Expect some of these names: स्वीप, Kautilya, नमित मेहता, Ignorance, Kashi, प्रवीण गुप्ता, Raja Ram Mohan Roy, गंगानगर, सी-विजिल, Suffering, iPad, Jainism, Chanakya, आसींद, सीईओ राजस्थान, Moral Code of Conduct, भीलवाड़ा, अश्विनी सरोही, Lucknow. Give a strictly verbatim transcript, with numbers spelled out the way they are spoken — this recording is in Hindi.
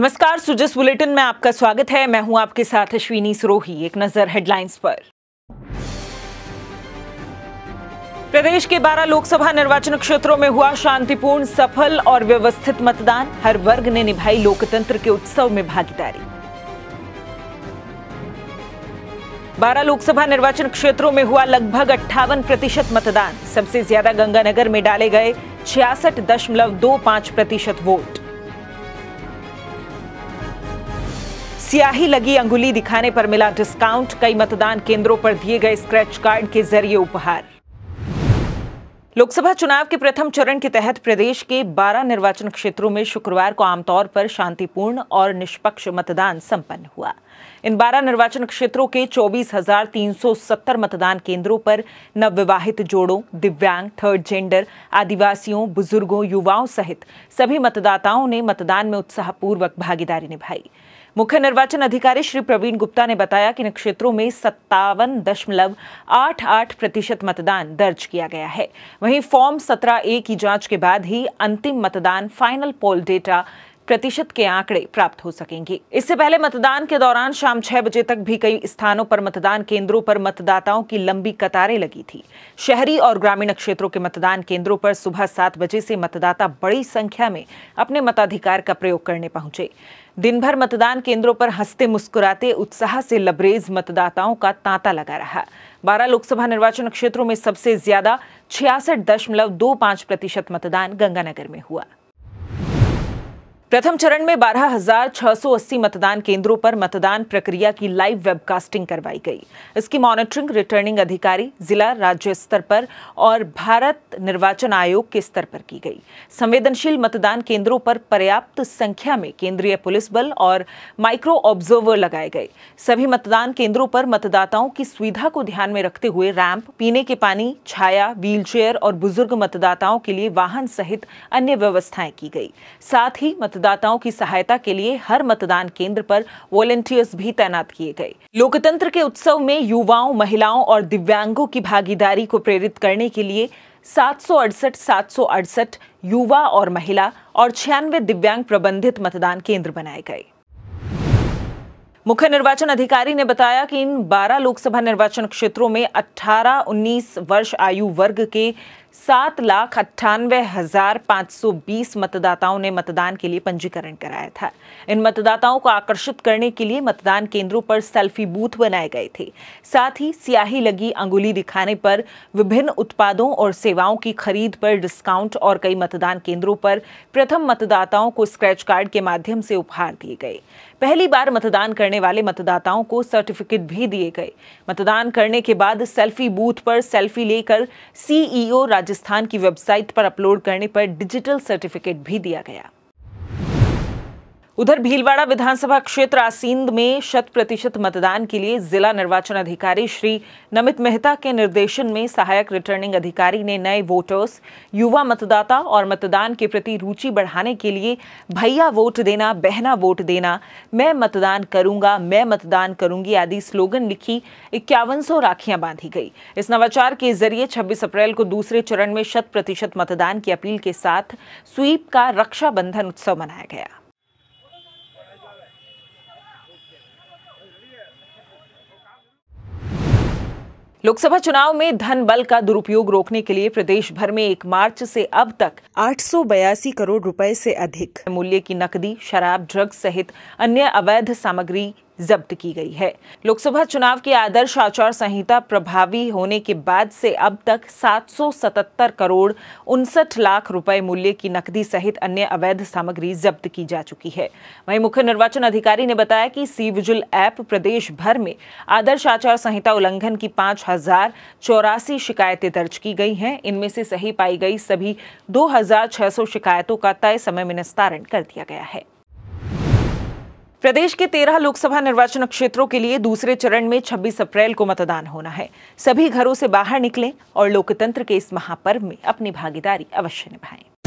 नमस्कार, सुजस बुलेटिन में आपका स्वागत है। मैं हूं आपके साथ अश्विनी सरोही। एक नजर हेडलाइंस पर। प्रदेश के बारह लोकसभा निर्वाचन क्षेत्रों में हुआ शांतिपूर्ण, सफल और व्यवस्थित मतदान। हर वर्ग ने निभाई लोकतंत्र के उत्सव में भागीदारी। बारह लोकसभा निर्वाचन क्षेत्रों में हुआ लगभग अट्ठावन प्रतिशत मतदान। सबसे ज्यादा गंगानगर में डाले गए छियासठ दशमलव दो पांच प्रतिशत वोट। स्याही लगी अंगुली दिखाने पर मिला डिस्काउंट। कई मतदान केंद्रों पर दिए गए स्क्रैच कार्ड के जरिए उपहार। लोकसभा चुनाव के प्रथम चरण के तहत प्रदेश के बारह निर्वाचन क्षेत्रों में शुक्रवार को आमतौर पर शांतिपूर्ण और निष्पक्ष मतदान संपन्न हुआ। इन बारह निर्वाचन क्षेत्रों के चौबीस हजार तीन सौ सत्तर मतदान केंद्रों पर नवविवाहित जोड़ों, दिव्यांग, थर्ड जेंडर, आदिवासियों, बुजुर्गों, युवाओं सहित सभी मतदाताओं ने मतदान में उत्साहपूर्वक भागीदारी निभाई। मुख्य निर्वाचन अधिकारी श्री प्रवीण गुप्ता ने बताया कि इन क्षेत्रों में सत्तावन दशमलव आठ आठ प्रतिशत मतदान दर्ज किया गया है। वहीं फॉर्म सत्रह ए की जांच के बाद ही अंतिम मतदान फाइनल पोल डेटा प्रतिशत के आंकड़े प्राप्त हो सकेंगे। इससे पहले मतदान के दौरान शाम छह बजे तक भी कई स्थानों पर मतदान केंद्रों पर मतदाताओं की लंबी कतारें लगी थी। शहरी और ग्रामीण क्षेत्रों के मतदान केंद्रों पर सुबह सात बजे से मतदाता बड़ी संख्या में अपने मताधिकार का प्रयोग करने पहुंचे। दिन भर मतदान केंद्रों पर हंसते मुस्कुराते उत्साह से लबरेज मतदाताओं का तांता लगा रहा। बारह लोकसभा निर्वाचन क्षेत्रों में सबसे ज्यादा छियासठ दशमलव दो पांच प्रतिशत मतदान गंगानगर में हुआ। प्रथम चरण में बारह हजार छह सौ अस्सी मतदान केंद्रों पर मतदान प्रक्रिया की लाइव वेबकास्टिंग करवाई गई। इसकी मॉनिटरिंग रिटर्निंग अधिकारी, जिला, राज्य स्तर पर और भारत निर्वाचन आयोग के स्तर पर की गई। संवेदनशील मतदान केंद्रों पर पर्याप्त संख्या में केंद्रीय पुलिस बल और माइक्रो ऑब्जर्वर लगाए गए। सभी मतदान केंद्रों पर मतदाताओं की सुविधा को ध्यान में रखते हुए रैंप, पीने के पानी, छाया, व्हीलचेयर और बुजुर्ग मतदाताओं के लिए वाहन सहित अन्य व्यवस्थाएं की गई। साथ ही मतदाताओं की सहायता के लिए हर मतदान केंद्र पर वॉलेंटियर्स भी तैनात किए गए। लोकतंत्र के उत्सव में युवाओं, महिलाओं और दिव्यांगों की भागीदारी को प्रेरित करने के लिए सात सौ अड़सठ सात सौ अड़सठ युवा और महिला और छियानवे दिव्यांग प्रबंधित मतदान केंद्र बनाए गए। मुख्य निर्वाचन अधिकारी ने बताया कि इन बारह लोकसभा निर्वाचन क्षेत्रों में अठारह उन्नीस वर्ष आयु वर्ग के सात लाख अट्ठानवे हजार पाँच सौ बीस मतदाताओं ने मतदान के लिए पंजीकरण कराया था। इन मतदाताओं को आकर्षित करने के लिए मतदान केंद्रों पर सेल्फी बूथ बनाए गए थे। साथ ही स्याही लगी अंगुली दिखाने पर, विभिन्न उत्पादों और सेवाओं की खरीद पर डिस्काउंट और कई मतदान केंद्रों पर प्रथम मतदाताओं को स्क्रैच कार्ड के माध्यम से उपहार दिए गए। पहली बार मतदान करने वाले मतदाताओं को सर्टिफिकेट भी दिए गए। मतदान करने के बाद सेल्फी बूथ पर सेल्फी लेकर सीईओ राजस्थान की वेबसाइट पर अपलोड करने पर डिजिटल सर्टिफिकेट भी दिया गया। उधर भीलवाड़ा विधानसभा क्षेत्र आसींद में शत प्रतिशत मतदान के लिए जिला निर्वाचन अधिकारी श्री नमित मेहता के निर्देशन में सहायक रिटर्निंग अधिकारी ने नए वोटर्स, युवा मतदाता और मतदान के प्रति रुचि बढ़ाने के लिए भैया वोट देना, बहना वोट देना, मैं मतदान करूंगा, मैं मतदान करूंगी आदि स्लोगन लिखी इक्यावन सौ राखियां बांधी गई। इस नवाचार के जरिए छब्बीस अप्रैल को दूसरे चरण में शत प्रतिशत मतदान की अपील के साथ स्वीप का रक्षाबंधन उत्सव मनाया गया। लोकसभा चुनाव में धन बल का दुरुपयोग रोकने के लिए प्रदेश भर में एक मार्च से अब तक आठ सौ बयासी करोड़ रुपए से अधिक मूल्य की नकदी, शराब, ड्रग्स सहित अन्य अवैध सामग्री जब्त की गई है। लोकसभा चुनाव की आदर्श आचार संहिता प्रभावी होने के बाद से अब तक सात सौ सतहत्तर करोड़ उनसठ लाख रुपए मूल्य की नकदी सहित अन्य अवैध सामग्री जब्त की जा चुकी है। वहीं मुख्य निर्वाचन अधिकारी ने बताया कि सी-विजिल ऐप प्रदेश भर में आदर्श आचार संहिता उल्लंघन की पाँच हजार चौरासी शिकायतें दर्ज की गई हैं। इनमें से सही पाई गई सभी दो हजार छह सौ शिकायतों का तय समय में निस्तारण कर दिया गया है। प्रदेश के तेरह लोकसभा निर्वाचन क्षेत्रों के लिए दूसरे चरण में छब्बीस अप्रैल को मतदान होना है। सभी घरों से बाहर निकलें और लोकतंत्र के इस महापर्व में अपनी भागीदारी अवश्य निभाएं।